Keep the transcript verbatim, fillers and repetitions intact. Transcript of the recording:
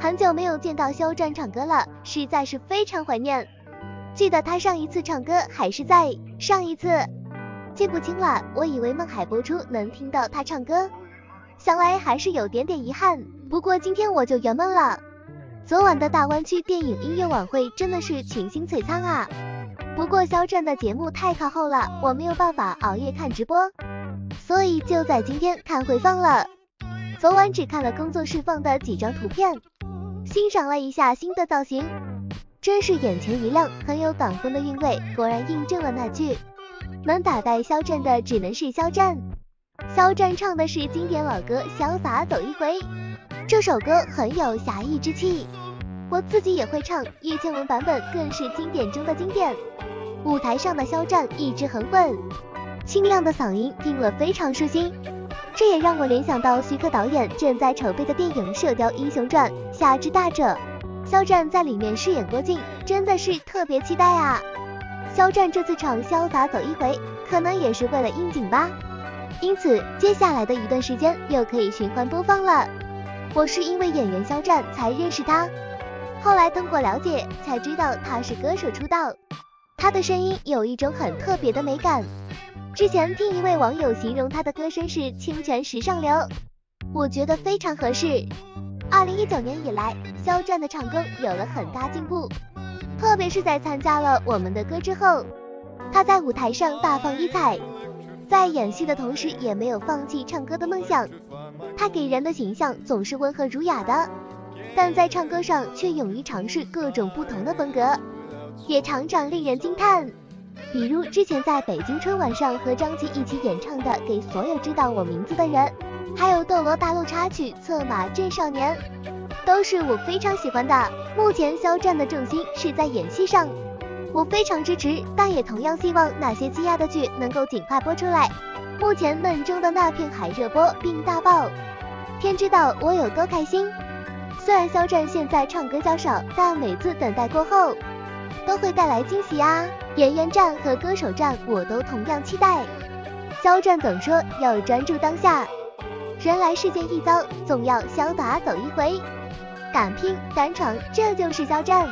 很久没有见到肖战唱歌了，实在是非常怀念。记得他上一次唱歌还是在上一次，记不清了。我以为孟海播出能听到他唱歌，想来还是有点点遗憾。不过今天我就圆梦了。昨晚的大湾区电影音乐晚会真的是群星璀璨啊！不过肖战的节目太靠后了，我没有办法熬夜看直播，所以就在今天看回放了。 昨晚只看了工作室放的几张图片，欣赏了一下新的造型，真是眼前一亮，很有港风的韵味。果然印证了那句，能打败肖战的只能是肖战。肖战唱的是经典老歌《潇洒走一回》，这首歌很有侠义之气，我自己也会唱，叶倩文版本更是经典中的经典。舞台上的肖战一直很稳，清亮的嗓音听了非常舒心。 这也让我联想到徐克导演正在筹备的电影《射雕英雄传》下之大者，肖战在里面饰演郭靖，真的是特别期待啊！肖战这次唱《潇洒走一回》，可能也是为了应景吧，因此接下来的一段时间又可以循环播放了。我是因为演员肖战才认识他，后来通过了解才知道他是歌手出道，他的声音有一种很特别的美感。 之前听一位网友形容他的歌声是清泉时尚流，我觉得非常合适。二零一九年以来，肖战的唱功有了很大进步，特别是在参加了我们的歌之后，他在舞台上大放异彩，在演戏的同时也没有放弃唱歌的梦想。他给人的形象总是温和儒雅的，但在唱歌上却勇于尝试各种不同的风格，也常常令人惊叹。 比如之前在北京春晚上和张琪一起演唱的《给所有知道我名字的人》，还有《斗罗大陆》插曲《策马镇少年》，都是我非常喜欢的。目前肖战的重心是在演戏上，我非常支持，但也同样希望那些积压的剧能够尽快播出来。目前《梦中的那片海》热播并大爆，天知道我有多开心。虽然肖战现在唱歌较少，但每次等待过后，都会带来惊喜啊！ 演员战和歌手战，我都同样期待。肖战总说要专注当下，人来世间一遭，总要潇洒走一回，敢拼敢闯，这就是肖战。